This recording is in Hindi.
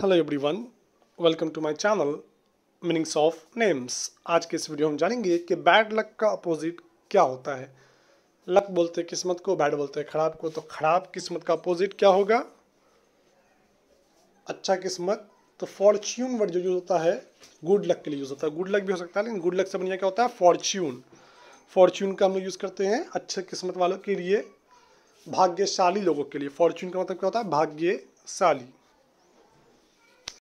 Hello everyone, welcome to my channel meanings of names. आज के इस वीडियो में जानेंगे कि बैड लक का अपोजिट क्या होता है। लक बोलते हैं किस्मत को, बैड बोलते हैं खराब को। तो खराब किस्मत का अपोजिट क्या होगा? अच्छा किस्मत। तो फॉर्च्यून वर्ड जो यूज़ होता है गुड लक के लिए यूज़ होता है। गुड लक भी हो सकता है, लेकिन गुड लक से बढ़िया क्या होता है? फॉर्च्यून। फॉर्च्यून का हम लोग यूज़ करते हैं अच्छे किस्मत वालों के लिए, भाग्यशाली लोगों के लिए। फॉर्च्यून का मतलब क्या होता है? भाग्यशाली।